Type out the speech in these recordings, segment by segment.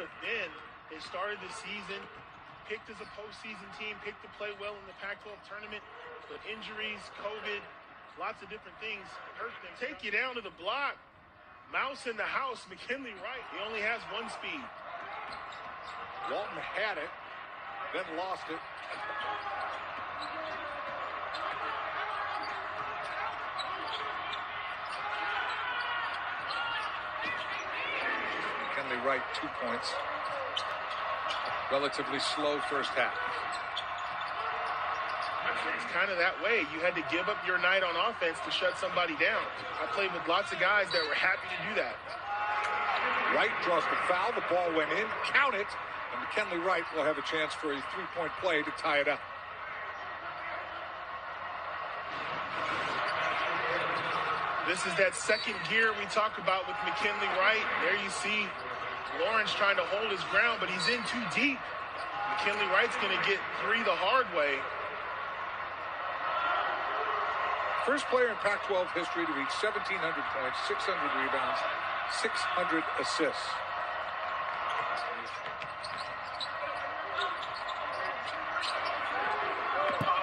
have been. They started the season, picked as a postseason team, picked to play well in the Pac-12 tournament, but injuries, COVID, lots of different things hurt them. Take you down to the block. Mouse in the house, McKinley Wright. He only has one speed. Walton had it, then lost it. McKinley Wright, 2 points. Relatively slow first half. It's kind of that way. You had to give up your night on offense to shut somebody down. I played with lots of guys that were happy to do that. Wright draws the foul. The ball went in. Count it. And McKinley Wright will have a chance for a three-point play to tie it up. This is that second gear we talk about with McKinley Wright. There you see Lawrence trying to hold his ground, but he's in too deep. McKinley Wright's going to get three the hard way. First player in Pac-12 history to reach 1,700 points, 600 rebounds, 600 assists.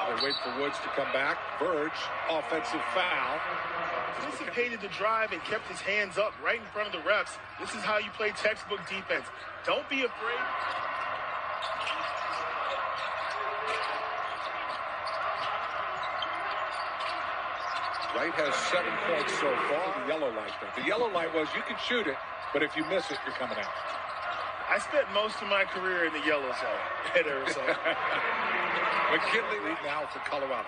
They wait for Woods to come back. Burge, offensive foul. Anticipated the drive and kept his hands up right in front of the refs. This is how you play textbook defense. Don't be afraid. Wright has 7 points so far. The yellow light, though. The yellow light was you can shoot it, but if you miss it, you're coming out. I spent most of my career in the yellow zone at Arizona. McKinley lead now for Colorado.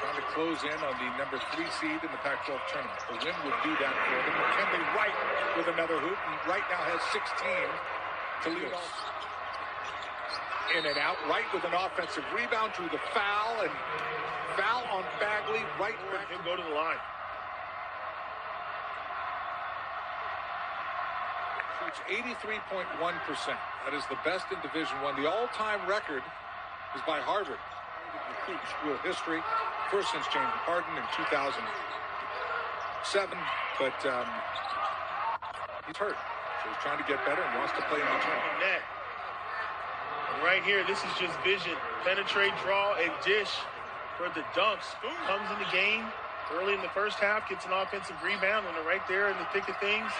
Trying to close in on the number 3 seed in the Pac-12 tournament. The win would do that for them. McKinley Wright with another hoop, and Wright now has 16 to lead off. In and out, Wright with an offensive rebound, drew the foul, and foul on Bagley. Wright can go to the line. Shoots 83.1%. That is the best in Division I. The all-time record is by Harvard. Recruit school history. First since James Harden in 2007, but he's hurt. So he's trying to get better and wants to play in the tournament. Right here, this is just vision. Penetrate, draw, and dish for the dunks. Comes in the game early in the first half, gets an offensive rebound, and they're right there in the thick of things.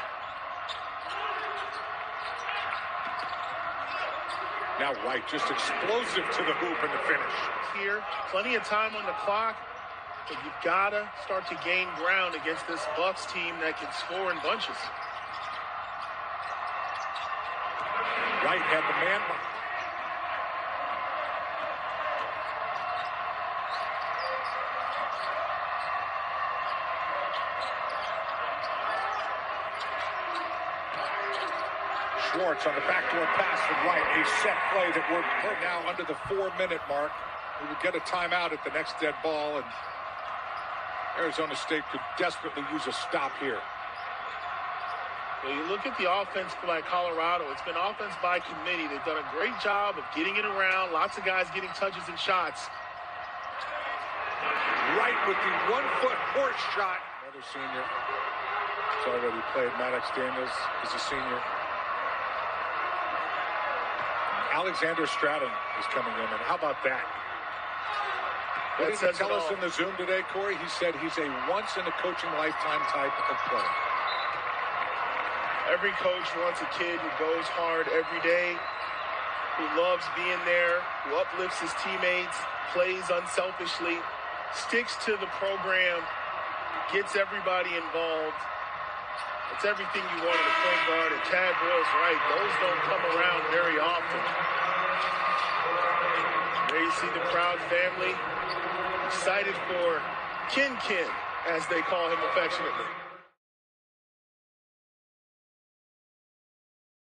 Now Wright, just explosive to the hoop and the finish. Here, plenty of time on the clock, but you've got to start to gain ground against this Bucks team that can score in bunches. Wright had the man. Schwartz on the backdoor pass from Wright. A set play that worked. We're now under the 4-minute mark. We would get a timeout at the next dead ball, and Arizona State could desperately use a stop here. Well, you look at the offense by Colorado. It's been offense by committee. They've done a great job of getting it around. Lots of guys getting touches and shots. Wright with the one-foot horse shot. Another senior. He's already played. Maddox Daniels is a senior. Alexander Stratton is coming in, and how about that? What did he tell us in the Zoom today, Corey? He said he's a once-in-a-coaching-lifetime type of player. Every coach wants a kid who goes hard every day, who loves being there, who uplifts his teammates, plays unselfishly, sticks to the program, gets everybody involved. It's everything you want in a point guard, and Chad Boyle's right. Those don't come around very often. There you see the proud family, excited for Kin Kin, as they call him affectionately.